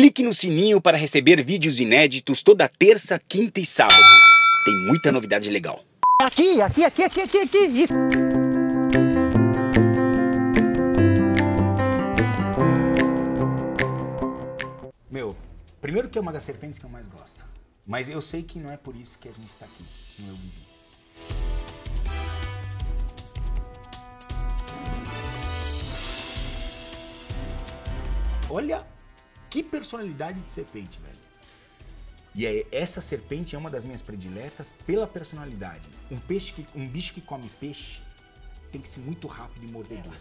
Clique no sininho para receber vídeos inéditos toda terça, quinta e sábado. Tem muita novidade legal. Aqui. Meu, primeiro que é uma das serpentes que eu mais gosto. Mas eu sei que não é por isso que a gente está aqui no meu vídeo. Olha que personalidade de serpente, velho. E aí, essa serpente é uma das minhas prediletas pela personalidade. Um bicho que come peixe tem que ser muito rápido e mordedor.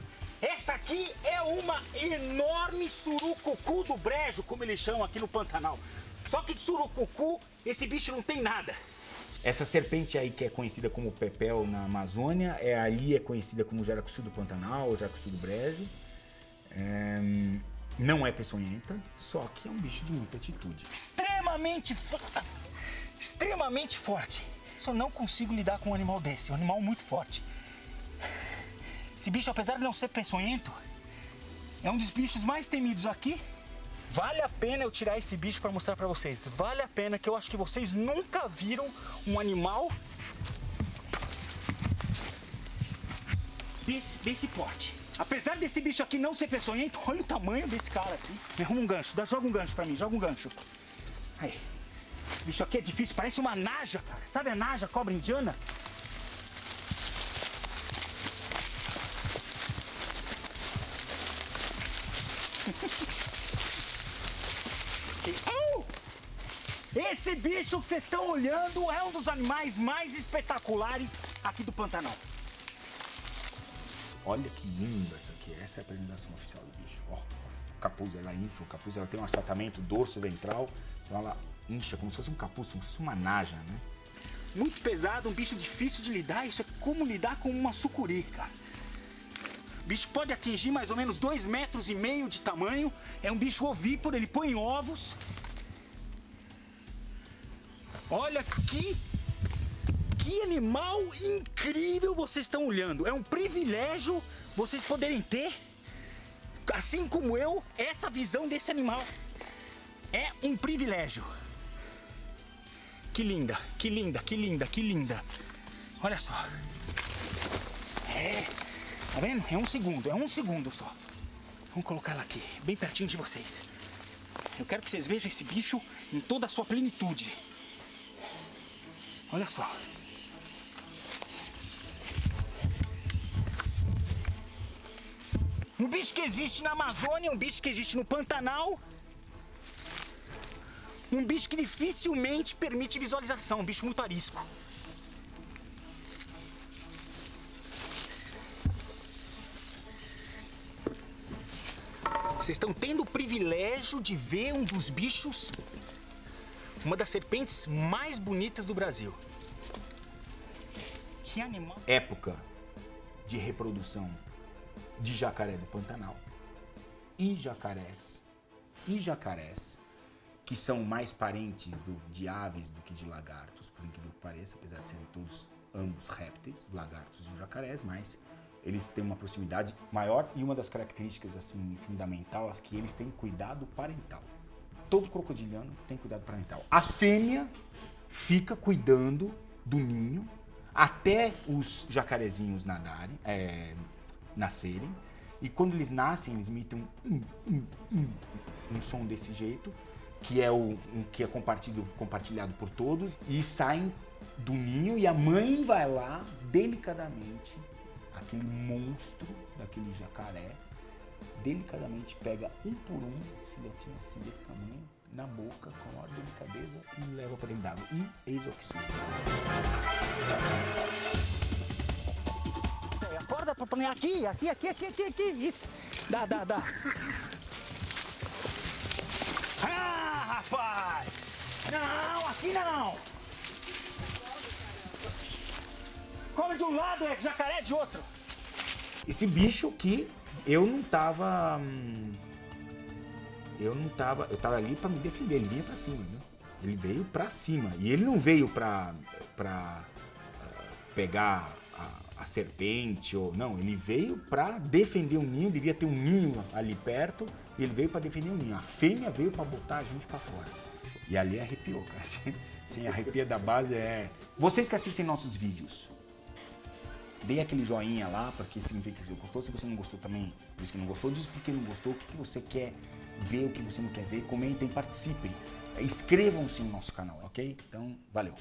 Essa aqui é uma enorme surucucu do brejo, como eles chamam aqui no Pantanal. Só que de surucucu, esse bicho não tem nada. Essa serpente aí que é conhecida como Pepeu na Amazônia, ali é conhecida como jaracuçu do Pantanal, jaracuçu do brejo. Não é peçonhenta, só que é um bicho de muita atitude. Extremamente forte. Só não consigo lidar com um animal desse, é um animal muito forte. Esse bicho, apesar de não ser peçonhento, é um dos bichos mais temidos aqui. Vale a pena eu tirar esse bicho para mostrar para vocês. Vale a pena, que eu acho que vocês nunca viram um animal desse porte. Apesar desse bicho aqui não ser peçonhento, olha o tamanho desse cara aqui. Me arruma um gancho, joga um gancho pra mim, joga um gancho. Aí, esse bicho aqui é difícil, parece uma naja, cara. Sabe a naja, cobra indiana? Esse bicho que vocês estão olhando é um dos animais mais espetaculares aqui do Pantanal. Olha que linda essa aqui, essa é a apresentação oficial do bicho. Ó, o capuz, ela infla, o capuz, ela tem um achatamento dorso ventral, então ela incha como se fosse um capuz, uma naja, né? Muito pesado, um bicho difícil de lidar, isso é como lidar com uma sucurica. O bicho pode atingir mais ou menos 2,5 metros de tamanho, é um bicho ovíparo, ele põe ovos. Olha que animal incrível vocês estão olhando. É um privilégio vocês poderem ter, assim como eu, essa visão desse animal. É um privilégio. Que linda. Olha só. Tá vendo? É um segundo só. Vamos colocar ela aqui, bem pertinho de vocês. Eu quero que vocês vejam esse bicho em toda a sua plenitude. Olha só. Um bicho que existe na Amazônia, um bicho que existe no Pantanal. Um bicho que dificilmente permite visualização, um bicho muito arisco. Vocês estão tendo o privilégio de ver um dos bichos, uma das serpentes mais bonitas do Brasil. Que animal! Época de reprodução de jacaré do Pantanal e jacarés, que são mais parentes de aves do que de lagartos, por incrível que pareça, apesar de serem todos ambos répteis, lagartos e jacarés, mas eles têm uma proximidade maior, e uma das características assim fundamental é que eles têm cuidado parental. Todo crocodiliano tem cuidado parental. A fêmea fica cuidando do ninho até os jacarezinhos nascerem. E quando eles nascem, eles emitem um som desse jeito, que é compartilhado por todos, e saem do ninho, e a mãe vai lá, delicadamente, aquele monstro daquele jacaré, delicadamente pega um por um, filhotinho assim desse tamanho, na boca, com a maior delicadeza, e leva para dentro d'água. E eis o que surge. Acorda para planejar aqui. Dá. Ah, rapaz! Não, aqui não! Come de um lado, jacaré de outro. Esse bicho que eu tava ali pra me defender, ele vinha pra cima, viu? Ele veio pra cima, e ele não veio pra pegar a a serpente ou não, ele veio para defender o ninho, devia ter um ninho ali perto, e ele veio para defender o ninho. A fêmea veio para botar a gente para fora. E ali arrepiou, cara. Sem arrepia da base é... Vocês que assistem nossos vídeos, dê aquele joinha lá para que significa que você gostou. Se você não gostou também, diz que não gostou, diz por que não gostou, o que você quer ver, o que você não quer ver, comentem, participem. Inscrevam-se no nosso canal, ok? Então, valeu!